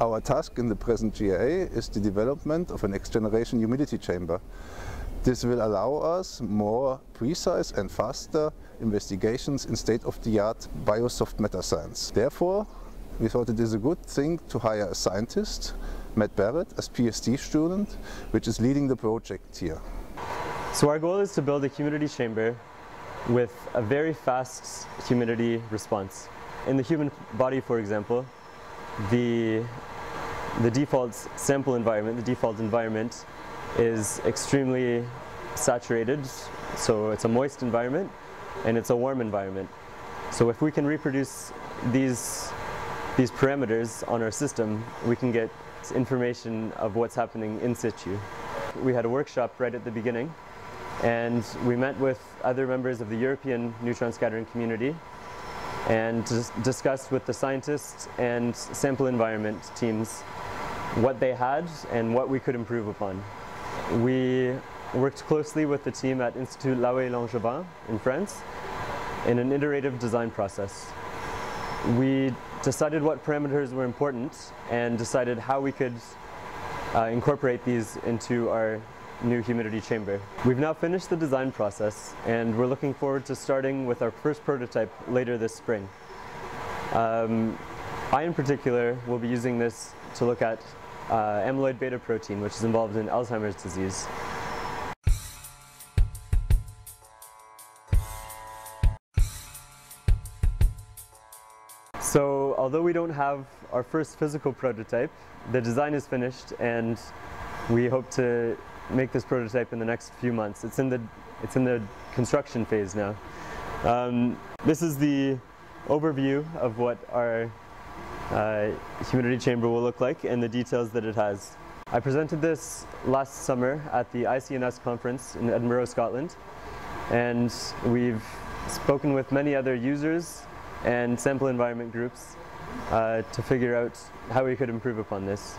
Our task in the present JRA is the development of a next-generation humidity chamber. This will allow us more precise and faster investigations in state-of-the-art Biosoft Matter Science. Therefore, we thought it is a good thing to hire a scientist, Matt Barrett, as PhD student, which is leading the project here. So our goal is to build a humidity chamber with a very fast humidity response. In the human body, for example, the default sample environment, the default environment is extremely saturated, so it's a moist environment and it's a warm environment. So if we can reproduce these parameters on our system, we can get information of what's happening in situ. We had a workshop right at the beginning and we met with other members of the European neutron scattering community and discussed with the scientists and sample environment teams what they had and what we could improve upon. We worked closely with the team at Institut Laue Langevin in France in an iterative design process. We decided what parameters were important and decided how we could incorporate these into our new humidity chamber. We've now finished the design process and we're looking forward to starting with our first prototype later this spring. I in particular will be using this to look at amyloid beta protein, which is involved in Alzheimer's disease. So although we don't have our first physical prototype, the design is finished and we hope to make this prototype in the next few months. It's in the construction phase now. This is the overview of what our humidity chamber will look like and the details that it has. I presented this last summer at the ICNS conference in Edinburgh, Scotland, and we've spoken with many other users and sample environment groups to figure out how we could improve upon this.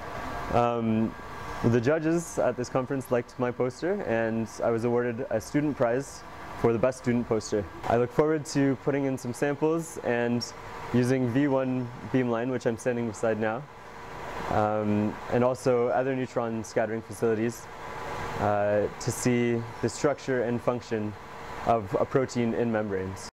The judges at this conference liked my poster and I was awarded a student prize for the best student poster. I look forward to putting in some samples and using V1 beamline, which I'm standing beside now, and also other neutron scattering facilities to see the structure and function of a protein in membranes.